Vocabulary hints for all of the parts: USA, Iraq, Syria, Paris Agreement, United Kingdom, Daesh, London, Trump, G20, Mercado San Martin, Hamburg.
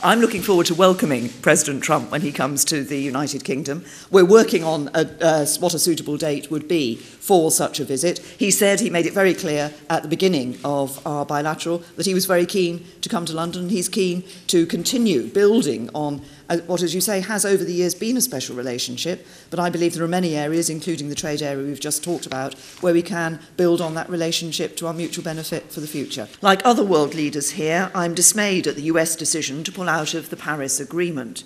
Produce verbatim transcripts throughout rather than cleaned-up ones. I'm looking forward to welcoming President Trump when he comes to the United Kingdom. We're working on a, uh, what a suitable date would be for such a visit. He said, he made it very clear at the beginning of our bilateral, that he was very keen to come to London. He's keen to continue building on uh, what, as you say, has over the years been a special relationship. But I believe there are many areas, including the trade area we've just talked about, where we can build on that relationship to our mutual benefit for the future. Like other world leaders here, I'm dismayed at the U S decision to pull out of the Paris Agreement,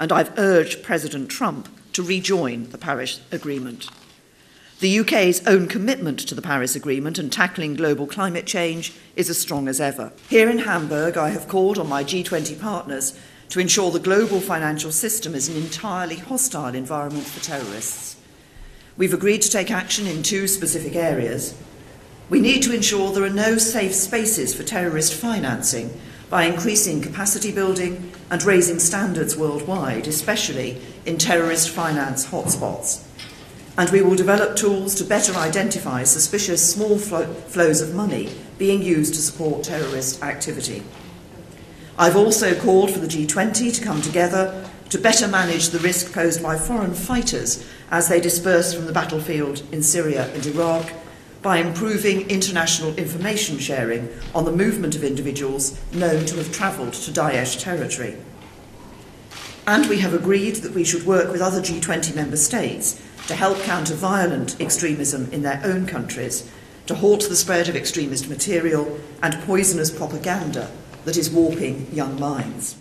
and I've urged President Trump to rejoin the Paris Agreement. The U K's own commitment to the Paris Agreement and tackling global climate change is as strong as ever. Here in Hamburg, I have called on my G twenty partners to ensure the global financial system is an entirely hostile environment for terrorists. We've agreed to take action in two specific areas. We need to ensure there are no safe spaces for terrorist financing, by increasing capacity building and raising standards worldwide, especially in terrorist finance hotspots. And we will develop tools to better identify suspicious small flo- flows of money being used to support terrorist activity. I've also called for the G twenty to come together to better manage the risk posed by foreign fighters as they disperse from the battlefield in Syria and Iraq, by improving international information sharing on the movement of individuals known to have travelled to Daesh territory. And we have agreed that we should work with other G twenty member states to help counter violent extremism in their own countries, to halt the spread of extremist material and poisonous propaganda that is warping young minds.